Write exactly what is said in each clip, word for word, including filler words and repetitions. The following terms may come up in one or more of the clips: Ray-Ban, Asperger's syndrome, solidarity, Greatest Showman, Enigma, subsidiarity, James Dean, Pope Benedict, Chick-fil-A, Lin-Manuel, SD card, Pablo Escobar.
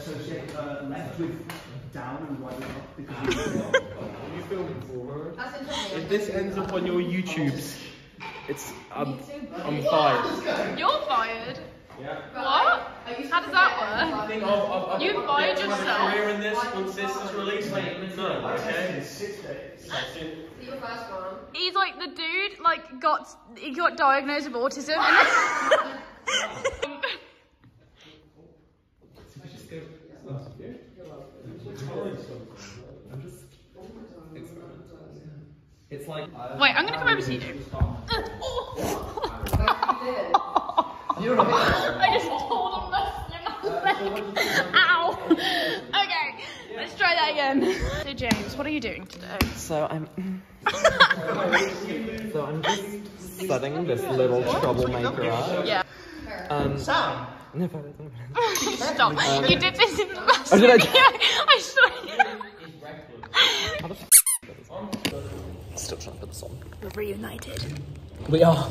associate uh, left with down and right up because you're Are you filming forward? If this ends up on your YouTubes, it's I'm I'm fired. You're fired. Yeah. What? How does that work? Oh, I've, I've, you fired yourself. My career in this once this is released. Like, no, okay. Six days. That's it. You're the first one. He's like the dude. Like got he got diagnosed with autism. And it's like wait, I'm gonna come over to you. I just told him this. Ow. Okay, let's try that again. So James, what are you doing today? So I'm. so I'm just setting this little troublemaker up. Yeah. Um. So. No, no, no, no. Stop. Um, you did this in the last video. I saw you. Still trying to put this on. We're reunited. We are.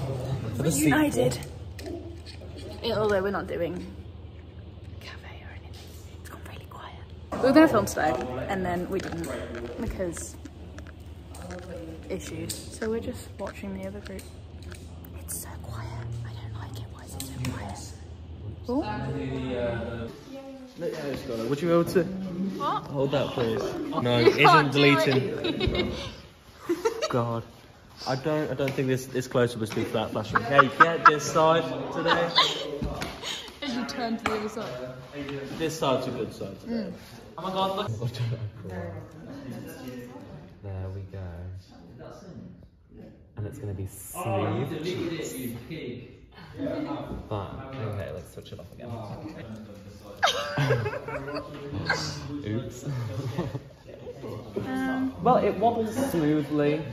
For the reunited. Yeah, although we're not doing a cafe or anything. It's gone really quiet. We were going to film today and then we didn't because issues. So we're just watching the other group. It's so quiet. I don't like it. Why is it so quiet? Cool. Would you be able to what? Hold that, please? No, you it isn't deleting. It. God, I don't. I don't think this this closer was too flat flashing. Hey, get this side today. As you turn to the other side. This side's a good side today. Mm. Oh my God! Look. There we go. And it's going to be sleeved. Oh, but, okay, let's switch it off again. Oops. um, well, it wobbles smoothly,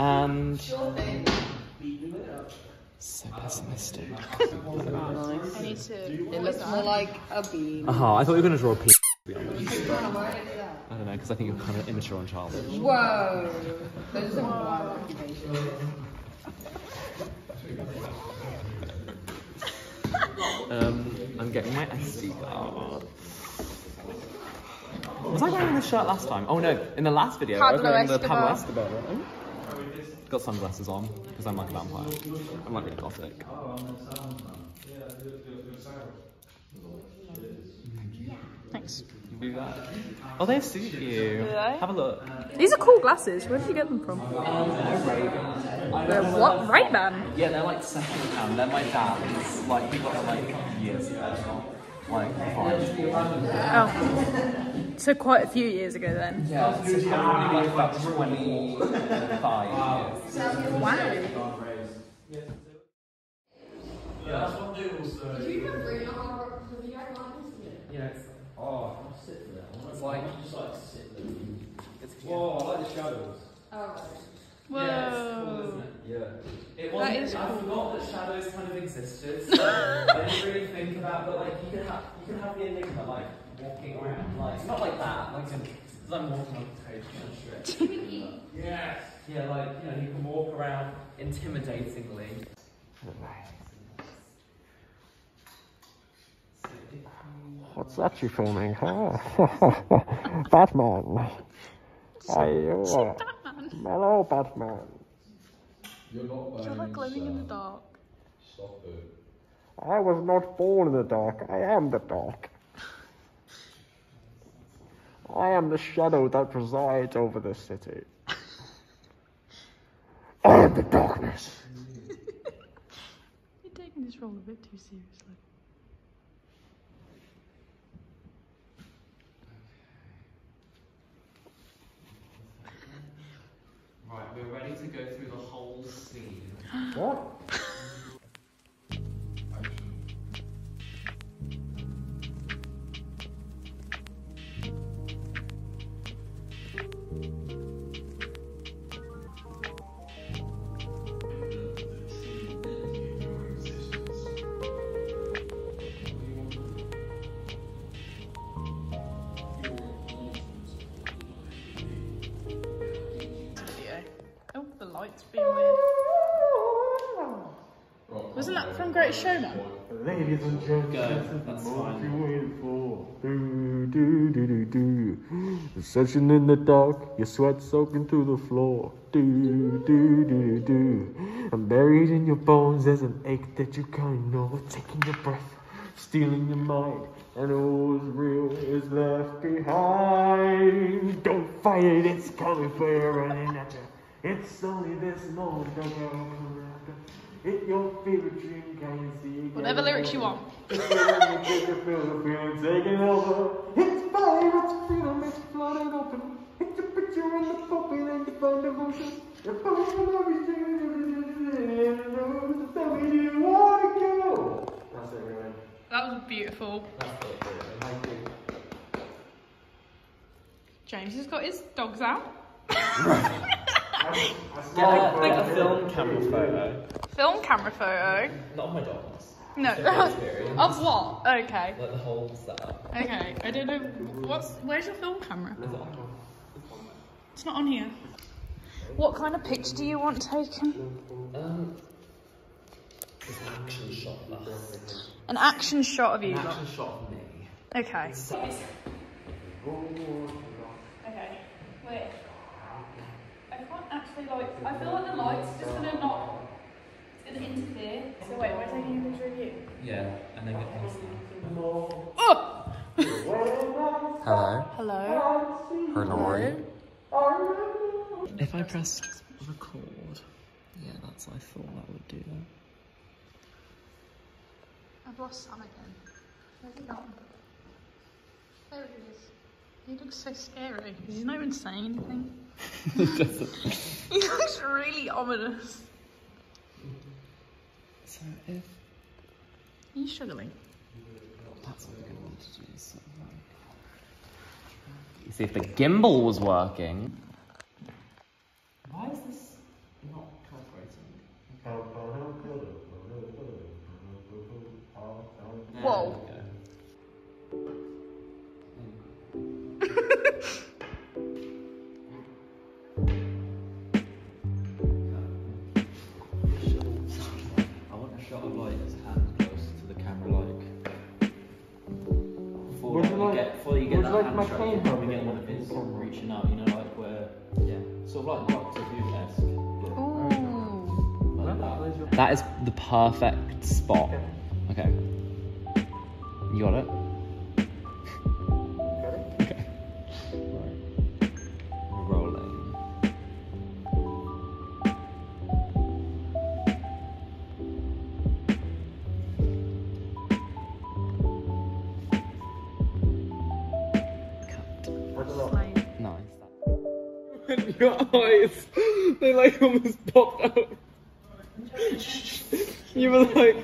and so pessimistic. I need to. It looks more like a bean. Uh huh. I thought you were gonna draw a pea. I don't know, because I think you're kind of immature and childish. Whoa. Those are wild occupations. Um, I'm getting my S D card. Was I wearing this shirt last time? Oh no, in the last video, Pablo I was wearing the Pablo Escobar. Right? Got sunglasses on, because I'm like a vampire. I'm like really gothic. Thanks. Do that. Oh, they suit you. Do they? Have a look. These are cool glasses. Where did you get them from? Um, they're Ray-Ban. They're what? Ray-Ban? Yeah, they're like second hand. They're my dad's. Like, he got them like years ago. Like, five. Oh. So quite a few years ago then. Yeah, so probably like about twenty-five years. Wow. Yeah, that's what they will say. Do you have Ray-Ban? Yes. Oh, I'm just sitting there. It's like, you just like to sit there. It's cute. Whoa, I like the shadows. Oh. Whoa. Yeah, it's cool, isn't it? Yeah. It wasn't, that is cool. I forgot that shadows kind of existed, so I didn't really think about it, but like, you could have, you could have the Enigma, like, walking around, like, not like that, like, because I'm walking on the coach and shit. Yes. Yeah, like, you know, you can walk around intimidatingly. What's that you filming, huh? Batman. Are you? Uh, Batman. Hello, Batman. You're not Batman. You're like glowing in the dark. Stop it. I was not born in the dark. I am the dark. I am the shadow that presides over the city. I am the darkness. You're taking this role a bit too seriously. Right, we're ready to go through the whole scene. What? Wasn't that from Greatest Showman? Ladies and gentlemen, God, that's what you waiting for. Do, do, do, do, do. Session in the dark, your sweat soaking through the floor. Do, do, do, do. I'm buried in your bones, there's an ache that you can't ignore. Taking your breath, stealing your mind, and all's real is left behind. Don't fight it, it's coming for you, running at you. It's only this moment, don't get over after. It's your favorite dream, can you see? Whatever lyrics you want. It's fire, it's freedom, it's flooding open. It's a picture in the popping and you find emotion. You're finding everything, so we do want to go. That's it, really. That was beautiful. That's it, really. Thank you. James has got his dogs out. I, I Get a, like a film camera photo. Film camera photo? Not of my dogs. No. Of what? Okay. Like the whole setup. Okay. I don't know. What's, where's your film camera? It's on. It's on there. It's not on here. What kind of picture do you want taken? Um, an action shot of us. An action shot of you? An action shot of me. Okay. Okay. Okay. Wait. Actually, like, I feel like the light's just gonna not, it's gonna interfere. So wait, we're taking a picture of you? Yeah, and then get past that. Oh! Hello? Hello? Hello? If I pressed record, yeah, that's what I thought that would do that. I've lost Sam again. Look at that. There it is. He looks so scary. He's not even saying anything. He doesn't. He looks really ominous. So if... Are you struggling? That's what we're going to want to do. Sort of like... You see, if the gimbal was working... Why is this not cooperating? Whoa. Like my phone, probably get one of his reaching out, you know, like where, yeah, sort of like Doctor Who-esque. Ooh, like that. That is the perfect spot. Okay, you got it. Okay. Right. We're rolling. Your eyes, they like almost popped out. You were like...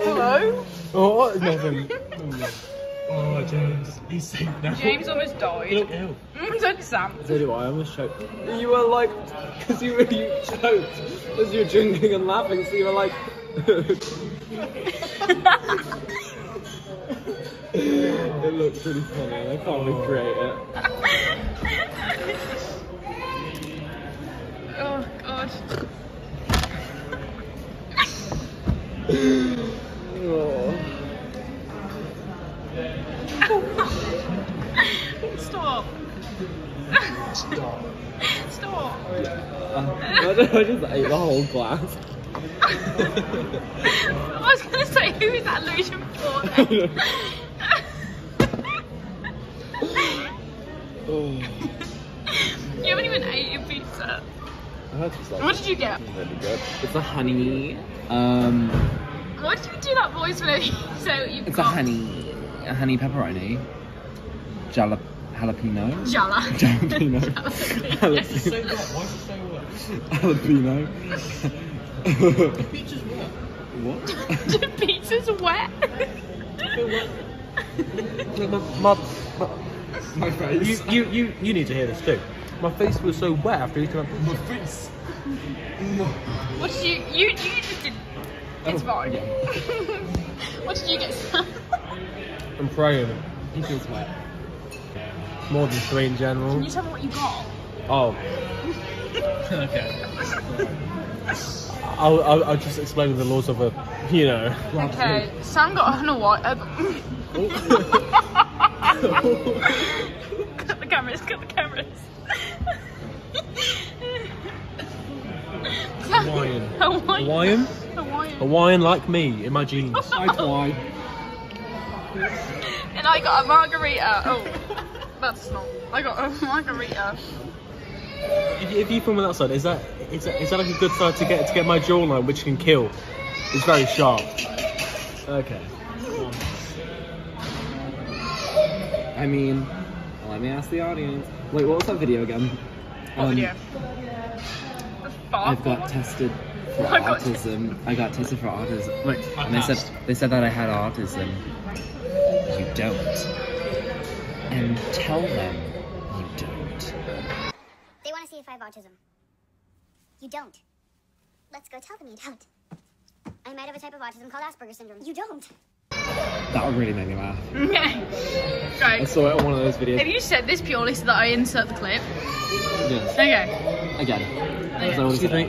Hello? Oh, nothing. Oh, James, he's safe now. James almost died. You look ill. So did Sam. So do I, I almost choked. You were like, because you were you choked as you were drinking and laughing, so you were like... It looks pretty funny and I can't recreate it. Oh god. Oh. Stop. Stop. Stop. I don't know, I just ate the whole glass. I was going to say, who is that illusion for? You haven't even ate your pizza. Like, what did you get? Really good. It's a honey. Um, Why did you do that voice when you say what you've it's got? It's a honey, a honey pepperoni, Jala, jalapeno. Jala. Jalapeno. Jalapeno. Say what? Why did you say what? Jalapeno. The pizza's wet. What? The pizza's wet. I wet. My face. You, you, you, you need to hear this too. My face was so wet after eating my pizza. My face. What did you, you, you just did, it's oh, fine. Yeah. What did you get, Sam? I'm praying. It feels wet. More than three in general. Can you tell me what you got? Oh. Okay. I'll, I'll, I'll just explain the laws of a, you know. Okay, Sam got on a wire. Cut the cameras, cut the cameras. Hawaiian. Hawaiian. Hawaiian? Hawaiian. Hawaiian like me, in my jeans. I twine. And I got a margarita. Oh, that's not. I got a margarita. If, if you from that side, is that is that, is that like a good side to get to get my jawline, which can kill? It's very sharp. Okay. I mean, let me ask the audience. Wait, what was that video again? What um, video? I've got tested for I autism. Got I got tested for autism. Wait, and they said they said that I had autism. You don't. And tell them you don't. They want to see if I have autism. You don't. Let's go tell them you don't. I might have a type of autism called Asperger's syndrome. You don't. That really made me laugh. Right. I saw it on one of those videos. Have you said this purely so that I insert the clip? Yes. Okay. Again. Okay. Excuse me.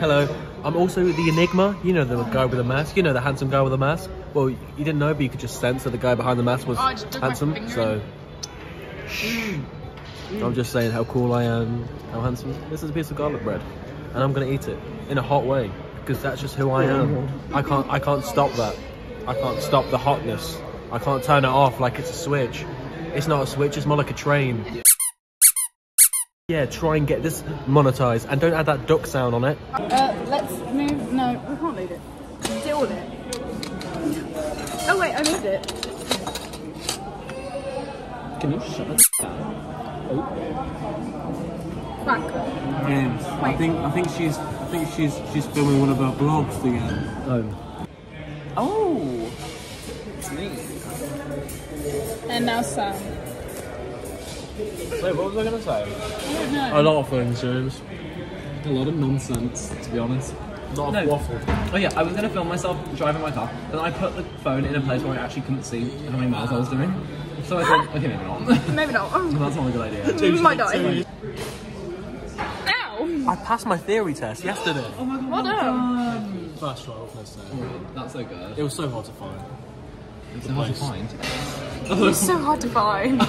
Hello. I'm also the Enigma. You know, the guy with the mask. You know, the handsome guy with the mask. Well, you didn't know, but you could just sense that the guy behind the mask was oh, handsome. So, mm. Mm. I'm just saying how cool I am, how handsome. This is a piece of garlic bread, and I'm gonna eat it in a hot way because that's just who I am. I can't. I can't stop that. I can't stop the hotness. I can't turn it off like it's a switch. It's not a switch, it's more like a train. Yeah, yeah, try and get this monetized and don't add that duck sound on it. Uh, let's move, no, we can't move it. Deal with it. Oh wait, I moved it. Can you shut it down? Oh. Frank. James, I think, I think she's, I think she's, she's filming one of our vlogs again. Oh. Oh, it's me. And now Sam. Wait, what was I going to say? I don't know. A lot of things, James. A lot of nonsense, to be honest. A lot no. of waffle. Oh yeah, I was going to film myself driving my car, but I put the phone in a place where I actually couldn't see how many miles I was doing. So I thought, okay, maybe not. Maybe not. Well, that's not a good idea. James, you might die. Ow! I passed my theory test yesterday. Oh my god, well done. First try, off first oh, that's so good. It was so hard to find. It was so hard to find. It was so hard to find.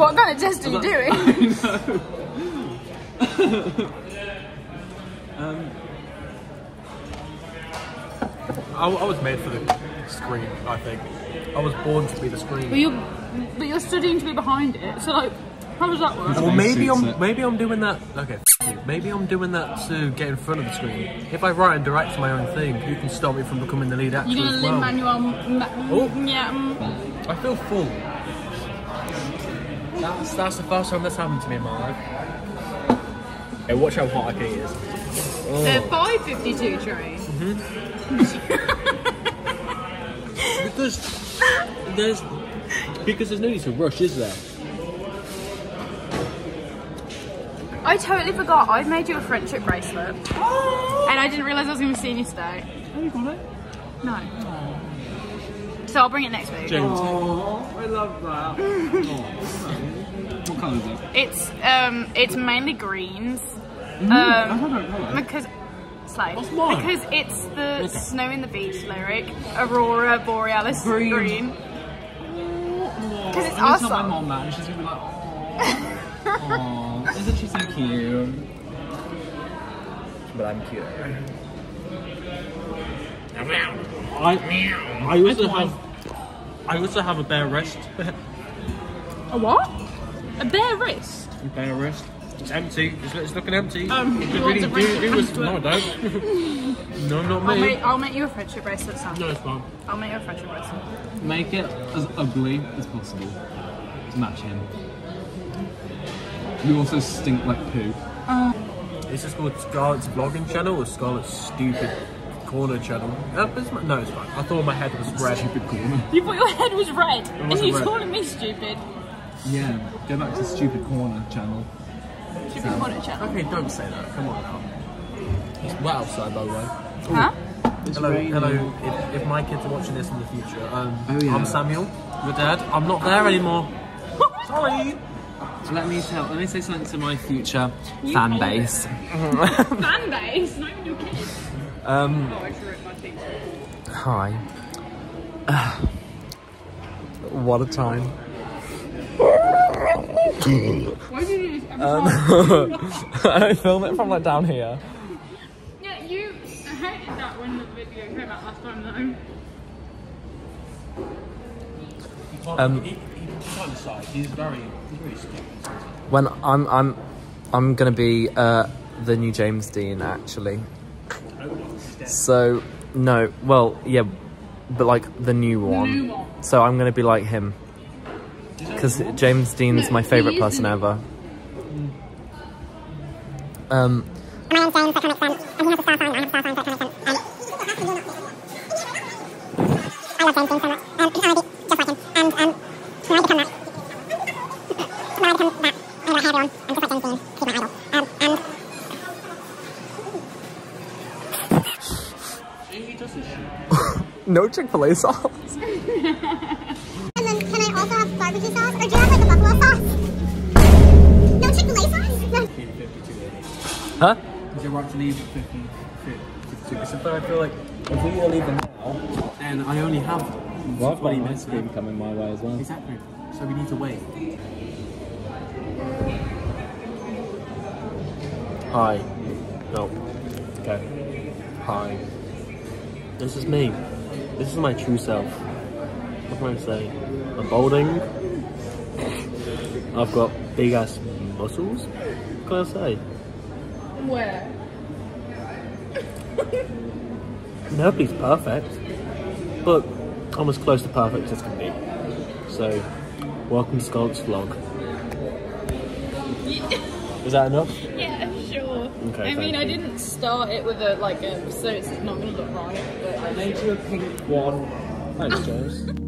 What kind of test are you doing? I know. um, I, I was made for the screen, I think. I was born to be the screen. But you're, but you're studying to be behind it, so like, how does that work? Well, maybe I'm, it. maybe I'm doing that, okay. Maybe I'm doing that to get in front of the screen. If I write and direct my own thing, you can stop me from becoming the lead actor. You're gonna well. Lin-Manuel. Oh, yeah. I feel full. That's that's the first time that's happened to me in my life. Hey, watch how hot I can is. Oh. The five fifty-two train. Mm-hmm. because there's because there's no need to rush, is there? I totally forgot. I've made you a friendship bracelet, oh. and I didn't realise I was going to be seeing you today. Have you got it? No. Oh. So I'll bring it next week. James, oh, I love that. Oh. What colour is it? It's um, it's mainly greens. Mm, um, I don't know. Because it's like What's mine? because it's the okay. Snow in the Beach lyric, Aurora Borealis green. Because oh, oh. it's I'm awesome. Tell my mom that, and she's gonna be like, oh. oh. Isn't she so cute? But I'm cute. I, I also have I also have a bare wrist. A what? A bare wrist? A bare wrist. It's empty. It's, it's looking empty. Um, you really do, do it. No, I don't. No, not me. I'll make, I'll make you a friendship bracelet, Sam. No, it's fine. I'll make you a friendship bracelet. Make it as ugly as possible to match him. You also stink like poo. Uh, is this called Scarlett's vlogging channel or Scarlett's stupid corner channel? Uh, it's my, no, it's fine. I thought my head was red. Stupid corner. You thought your head was red, and you calling me stupid. Yeah, go back to stupid corner channel. Stupid so. corner channel. Okay, don't say that. Come on now. It's wet outside, by the way. Ooh. Huh? It's hello, raining. hello. If, if my kids are watching this in the future, um, oh, yeah. I'm Samuel, your dad. I'm not there anymore. Sorry. Let me tell. Let me say something to my future you fan base. Fan base, not even your kids. Um. Oh, I just ripped my feet. Hi. Uh, what a time. Why do you do this? Um, I film it from like down here. Yeah, you hated that when the video came out last time though. Um. He's very, he's very stupid. When I'm, I'm, I'm gonna be uh, the new James Dean, actually. So no, well, yeah, but like the new one. The new one. So I'm gonna be like him, because James Dean is no, my favorite person the... ever. Mm. Um. No Chick-fil-A sauce. And then can I also have barbecue sauce? Or do you have like a buffalo sauce? No Chick-fil-A sauce? No. Huh? Because you're about to leave fifty-two percent. But I feel like if we are leaving now, and I only have well, I've got an ice cream coming my way as well. Exactly. So we need to wait. Hi. No. Okay. Hi. This is me. This is my true self. What can I say? I'm balding. I've got big ass muscles. What can I say? Where? Nobody's perfect. But I'm as close to perfect as can be. So, welcome to Skulk's vlog. Yeah. Is that enough? Yeah, sure. Okay, I mean, you. I didn't start it with a, like, a, so it's not going to look right. But I made you a pink one. Thanks, James.